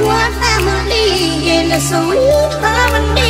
One family in a sweet harmony.